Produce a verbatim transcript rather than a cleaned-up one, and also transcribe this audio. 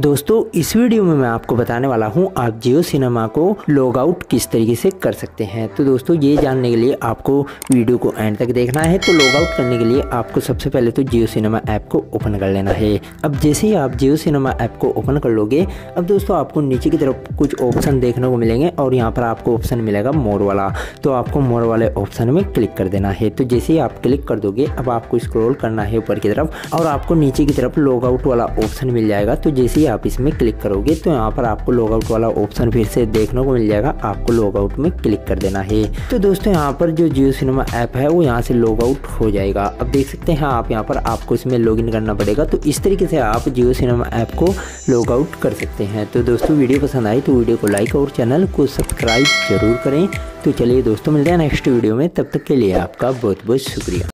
दोस्तों इस वीडियो में मैं आपको बताने वाला हूं आप जियो सिनेमा को लॉग आउट किस तरीके से कर सकते हैं। तो दोस्तों ये जानने के लिए आपको वीडियो को एंड तक देखना है। तो लॉग आउट करने के लिए आपको सबसे पहले तो जियो सिनेमा ऐप को ओपन कर लेना है। अब जैसे ही आप जियो सिनेमा ऐप को ओपन कर लोगे, अब दोस्तों आपको नीचे की तरफ कुछ ऑप्शन देखने को मिलेंगे और यहाँ पर आपको ऑप्शन मिलेगा मोर वाला। तो आपको मोर वाले ऑप्शन में क्लिक कर देना है। तो जैसे ही आप क्लिक कर दोगे, अब आपको स्क्रॉल करना है ऊपर की तरफ और आपको नीचे की तरफ लॉग आउट वाला ऑप्शन मिल जाएगा। तो जैसे आप इसमें क्लिक करोगे तो यहाँ पर आपको लॉग आउट वाला ऑप्शन फिर से देखने को मिल जाएगा। आपको लॉग आउट में क्लिक कर देना है। तो दोस्तों यहाँ पर जो जियो सिनेमा ऐप है वो यहाँ से लॉग आउट हो जाएगा। अब देख सकते हैं आप यहाँ पर आपको इसमें लॉग इन करना पड़ेगा। तो इस तरीके से आप जियो सिनेमा ऐप को लॉग आउट कर सकते हैं। तो दोस्तों वीडियो पसंद आई तो वीडियो को लाइक और चैनल को सब्सक्राइब जरूर करें। तो चलिए दोस्तों मिलते हैं नेक्स्ट वीडियो में, तब तक के लिए आपका बहुत बहुत शुक्रिया।